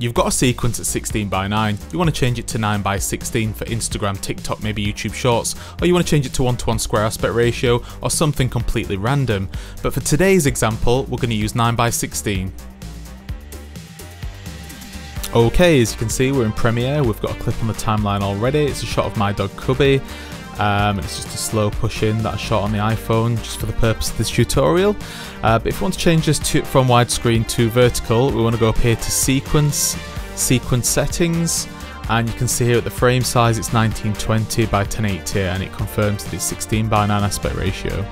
You've got a sequence at 16:9, you want to change it to 9:16 for Instagram, TikTok, maybe YouTube Shorts, or you want to change it to 1:1 square aspect ratio or something completely random. But for today's example, we're going to use 9:16. Okay, as you can see, we're in Premiere. We've got a clip on the timeline already. It's a shot of my dog Cubby. It's just a slow push in that I shot on the iPhone just for the purpose of this tutorial. But if we want to change this from widescreen to vertical, we want to go up here to sequence settings, and you can see here at the frame size it's 1920 by 1080, and it confirms that it's 16:9 aspect ratio.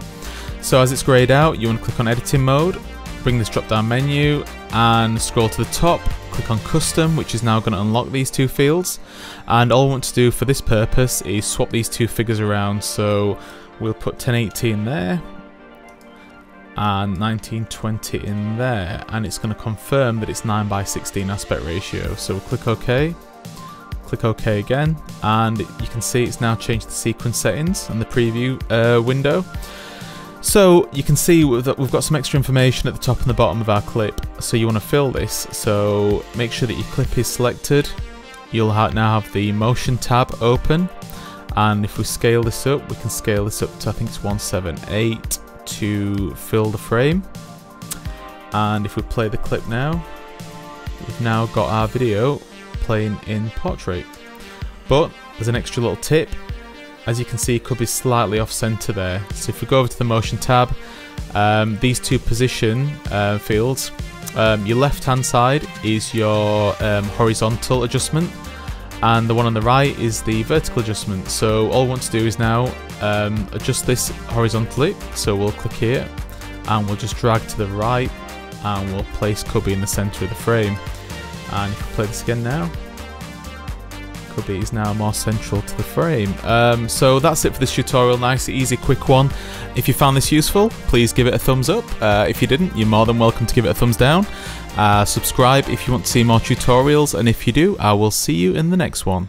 So as it's greyed out, you want to click on editing mode, bring this drop down menu and scroll to the top, click on custom, which is now going to unlock these two fields. And all we want to do for this purpose is swap these two figures around, so we'll put 1080 in there and 1920 in there, and it's going to confirm that it's 9:16 aspect ratio. So we'll click OK, click OK again, and you can see it's now changed the sequence settings and the preview window. So you can see that we've got some extra information at the top and the bottom of our clip, so you want to fill this. So make sure that your clip is selected. You'll now have the motion tab open, and if we scale this up, we can scale this up to, I think it's 178 to fill the frame. And if we play the clip now, we've now got our video playing in portrait. But there's an extra little tip. As you can see, Cubby is slightly off center there. So if we go over to the motion tab, these two position fields, your left hand side is your horizontal adjustment, and the one on the right is the vertical adjustment. So all we want to do is now adjust this horizontally. So we'll click here and we'll just drag to the right, and we'll place Cubby in the center of the frame. And if we play this again now, Cubby is now more central to the frame. So that's it for this tutorial. Nice, easy, quick one. If you found this useful, please give it a thumbs up. If you didn't, you're more than welcome to give it a thumbs down. Subscribe if you want to see more tutorials, and if you do, I will see you in the next one.